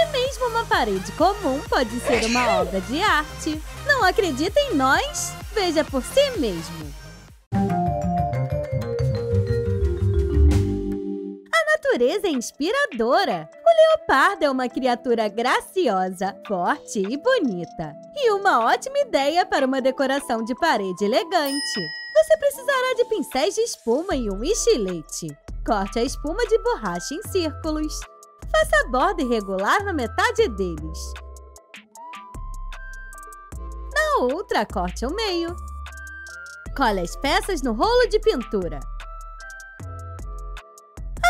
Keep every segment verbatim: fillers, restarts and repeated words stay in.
Até mesmo uma parede comum pode ser uma obra de arte. Não acredita em nós? Veja por si mesmo. A natureza é inspiradora. O leopardo é uma criatura graciosa, forte e bonita. E uma ótima ideia para uma decoração de parede elegante. Você precisará de pincéis de espuma e um estilete. Corte a espuma de borracha em círculos. Faça a borda irregular na metade deles. Na outra, corte ao meio. Cole as peças no rolo de pintura.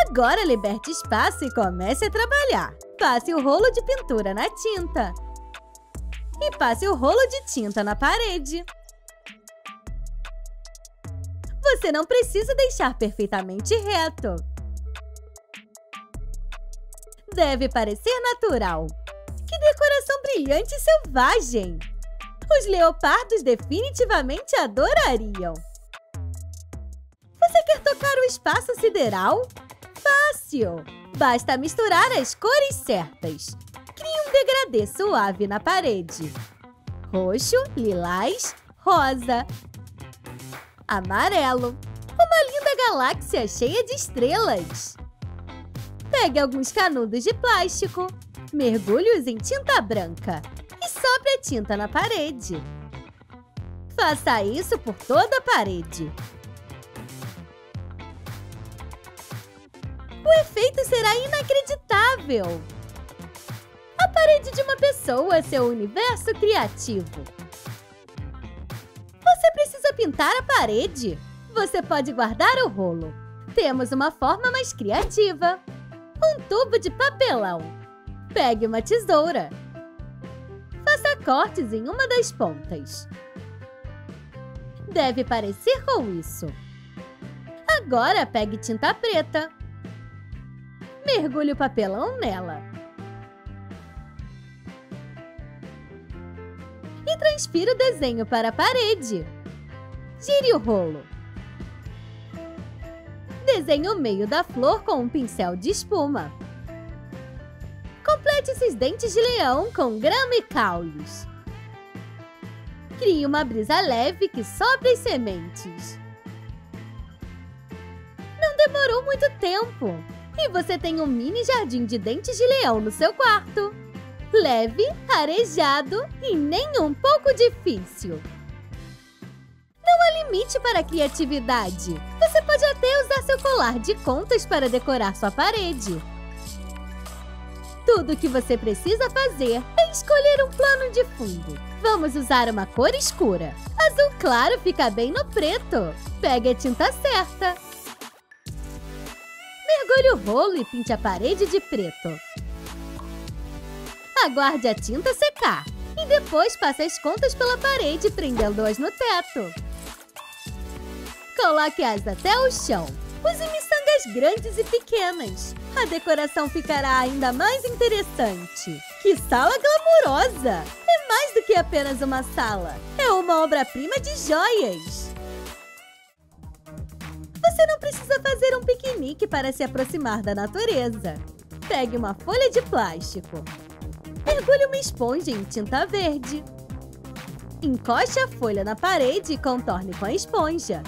Agora liberte espaço e comece a trabalhar. Passe o rolo de pintura na tinta. E passe o rolo de tinta na parede. Você não precisa deixar perfeitamente reto. Deve parecer natural. Que decoração brilhante e selvagem! Os leopardos definitivamente adorariam. Você quer tocar o espaço sideral? Fácil! Basta misturar as cores certas. Crie um degradê suave na parede. Roxo, lilás, rosa, amarelo. Uma linda galáxia cheia de estrelas. Pegue alguns canudos de plástico. Mergulhe-os em tinta branca. E sopre a tinta na parede. Faça isso por toda a parede. O efeito será inacreditável! A parede de uma pessoa é seu universo criativo. Você precisa pintar a parede. Você pode guardar o rolo. Temos uma forma mais criativa. Um tubo de papelão. Pegue uma tesoura. Faça cortes em uma das pontas. Deve parecer com isso. Agora pegue tinta preta. Mergulhe o papelão nela. E transpire o desenho para a parede. Gire o rolo. Desenhe o meio da flor com um pincel de espuma. Complete esses dentes de leão com grama e caules. Crie uma brisa leve que sopre as sementes. Não demorou muito tempo. E você tem um mini jardim de dentes de leão no seu quarto. Leve, arejado e nem um pouco difícil. Não há limite para a criatividade. Você pode até usar seu colar de contas para decorar sua parede. Tudo o que você precisa fazer é escolher um plano de fundo. Vamos usar uma cor escura. Azul claro fica bem no preto. Pegue a tinta certa. Mergulhe o rolo e pinte a parede de preto. Aguarde a tinta secar e depois passe as contas pela parede prendendo-as no teto. Coloque-as até o chão. Use miçangas grandes e pequenas. A decoração ficará ainda mais interessante. Que sala glamourosa! É mais do que apenas uma sala. É uma obra-prima de joias. Você não precisa fazer um piquenique para se aproximar da natureza. Pegue uma folha de plástico. Mergulhe uma esponja em tinta verde. Encoste a folha na parede e contorne com a esponja.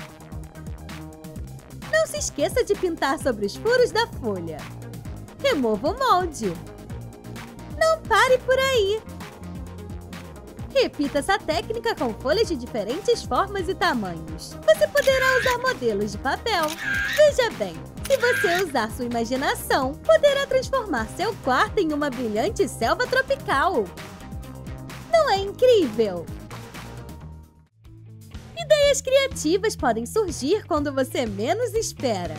Não se esqueça de pintar sobre os furos da folha. Remova o molde. Não pare por aí. Repita essa técnica com folhas de diferentes formas e tamanhos. Você poderá usar modelos de papel. Veja bem, se você usar sua imaginação, poderá transformar seu quarto em uma brilhante selva tropical. Não é incrível? Ideias criativas podem surgir quando você menos espera.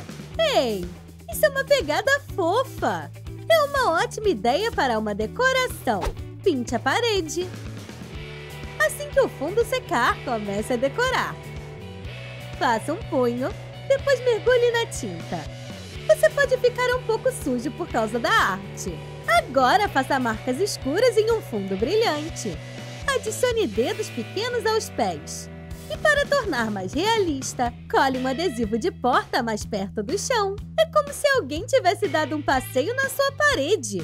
Ei, isso é uma pegada fofa! É uma ótima ideia para uma decoração. Pinte a parede. Assim que o fundo secar, comece a decorar. Faça um punho, depois mergulhe na tinta. Você pode ficar um pouco sujo por causa da arte. Agora faça marcas escuras em um fundo brilhante. Adicione dedos pequenos aos pés. E para tornar mais realista, cole um adesivo de porta mais perto do chão. É como se alguém tivesse dado um passeio na sua parede.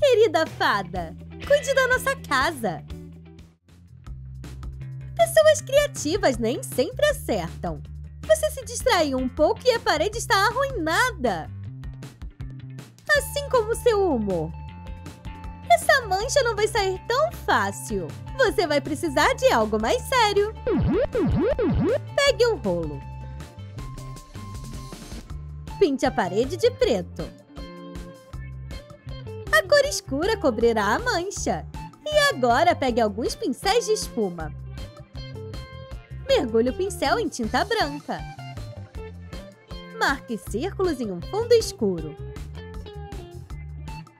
Querida fada, cuide da nossa casa. Pessoas criativas nem sempre acertam. Você se distraiu um pouco e a parede está arruinada. Assim como seu humor. Essa mancha não vai sair tão fácil. Você vai precisar de algo mais sério. Pegue um rolo. Pinte a parede de preto. A cor escura cobrirá a mancha. E agora pegue alguns pincéis de espuma. Mergulhe o pincel em tinta branca. Marque círculos em um fundo escuro.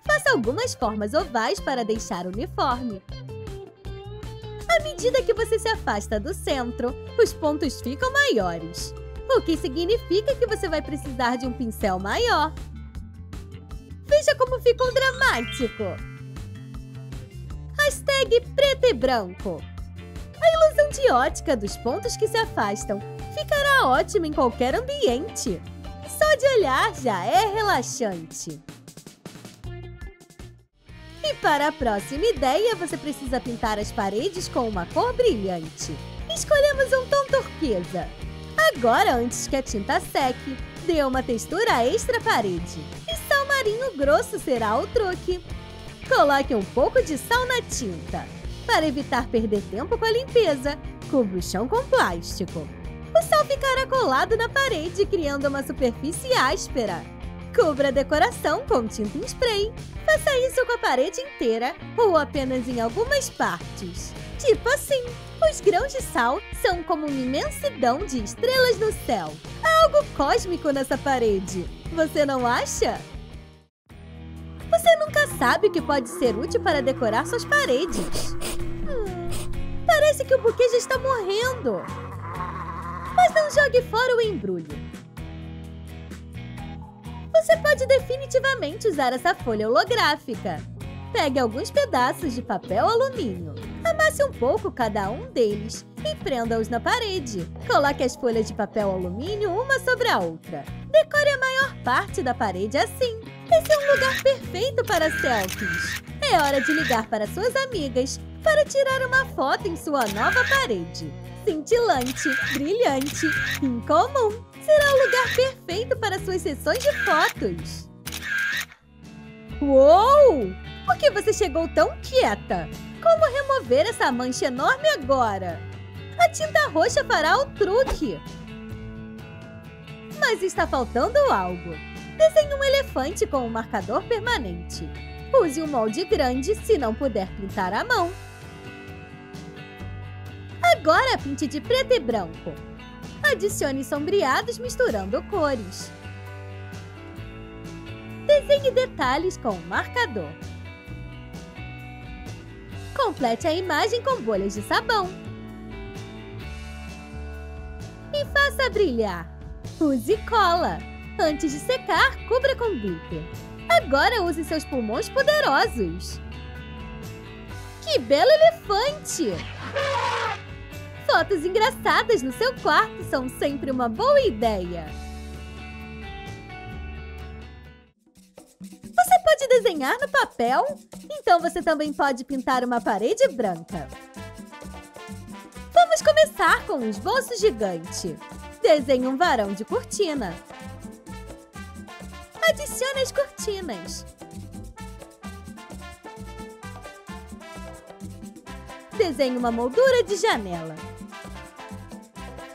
Faça algumas formas ovais para deixar uniforme. À medida que você se afasta do centro, os pontos ficam maiores. O que significa que você vai precisar de um pincel maior. Veja como ficou dramático! Hashtag preto e branco. A ilusão de ótica dos pontos que se afastam ficará ótima em qualquer ambiente. Só de olhar já é relaxante. E para a próxima ideia, você precisa pintar as paredes com uma cor brilhante. Escolhemos um tom turquesa. Agora, antes que a tinta seque, dê uma textura extra à parede. E sal marinho grosso será o truque. Coloque um pouco de sal na tinta. Para evitar perder tempo com a limpeza, cubra o chão com plástico. O sal ficará colado na parede, criando uma superfície áspera. Cubra a decoração com tinta em spray. Faça isso com a parede inteira ou apenas em algumas partes. Tipo assim, os grãos de sal são como uma imensidão de estrelas no céu. Há algo cósmico nessa parede, você não acha? Você nunca sabe o que pode ser útil para decorar suas paredes. Hum, parece que o buquê já está morrendo. Mas não jogue fora o embrulho. Você pode definitivamente usar essa folha holográfica. Pegue alguns pedaços de papel alumínio. Amasse um pouco cada um deles e prenda-os na parede. Coloque as folhas de papel alumínio uma sobre a outra. Decore a maior parte da parede assim. Esse é um lugar perfeito para selfies. É hora de ligar para suas amigas para tirar uma foto em sua nova parede. Cintilante, brilhante, incomum. Será o lugar perfeito para suas sessões de fotos. Uou! Por que você chegou tão quieta? Como remover essa mancha enorme agora? A tinta roxa fará o truque. Mas está faltando algo. Desenhe um elefante com um marcador permanente. Use um molde grande se não puder pintar à mão. Agora pinte de preto e branco. Adicione sombreados misturando cores. Desenhe detalhes com um marcador. Complete a imagem com bolhas de sabão. E faça brilhar. Use cola. Antes de secar, cubra com glitter. Agora use seus pulmões poderosos. Que belo elefante! Fotos engraçadas no seu quarto são sempre uma boa ideia. Você pode desenhar no papel? Então você também pode pintar uma parede branca. Vamos começar com um esboço gigante. Desenhe um varão de cortina. Adicione as cortinas. Desenhe uma moldura de janela.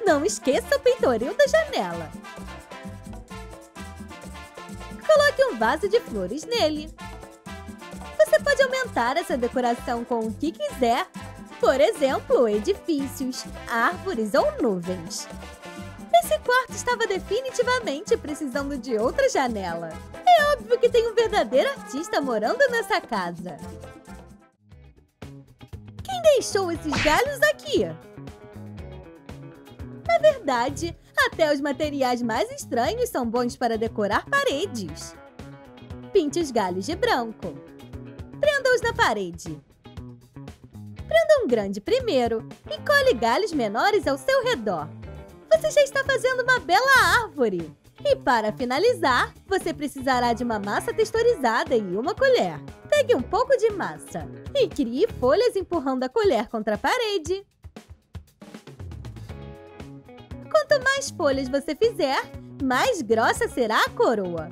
Não esqueça o peitoril da janela. Coloque um vaso de flores nele. Você pode aumentar essa decoração com o que quiser. Por exemplo, edifícios, árvores ou nuvens. Esse quarto estava definitivamente precisando de outra janela. É óbvio que tem um verdadeiro artista morando nessa casa. Quem deixou esses galhos aqui? Na verdade, até os materiais mais estranhos são bons para decorar paredes. Pinte os galhos de branco. Prenda-os na parede. Prenda um grande primeiro e cole galhos menores ao seu redor. Você já está fazendo uma bela árvore. E para finalizar, você precisará de uma massa texturizada e uma colher. Pegue um pouco de massa e crie folhas empurrando a colher contra a parede. Quanto mais folhas você fizer, mais grossa será a coroa.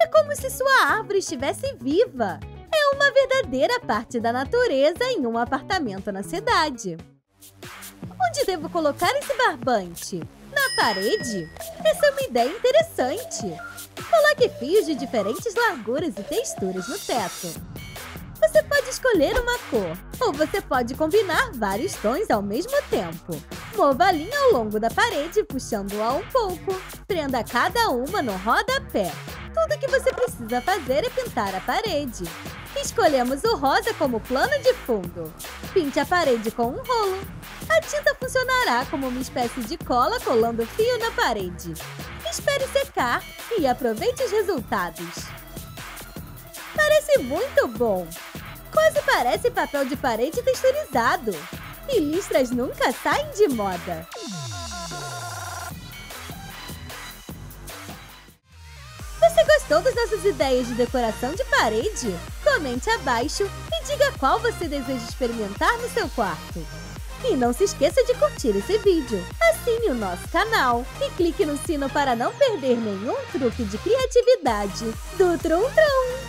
É como se sua árvore estivesse viva. É uma verdadeira parte da natureza em um apartamento na cidade. Onde devo colocar esse barbante? Na parede? Essa é uma ideia interessante. Coloque fios de diferentes larguras e texturas no teto. Você pode escolher uma cor, ou você pode combinar vários tons ao mesmo tempo. Mova a linha ao longo da parede, puxando-a um pouco. Prenda cada uma no rodapé. Tudo que você precisa fazer é pintar a parede. Escolhemos o rosa como plano de fundo. Pinte a parede com um rolo. A tinta funcionará como uma espécie de cola colando fio na parede. Espere secar e aproveite os resultados. Parece muito bom! Quase parece papel de parede texturizado. E listras nunca saem de moda. Você gostou das nossas ideias de decoração de parede? Comente abaixo e diga qual você deseja experimentar no seu quarto. E não se esqueça de curtir esse vídeo, assine o nosso canal e clique no sino para não perder nenhum truque de criatividade do Troom Troom.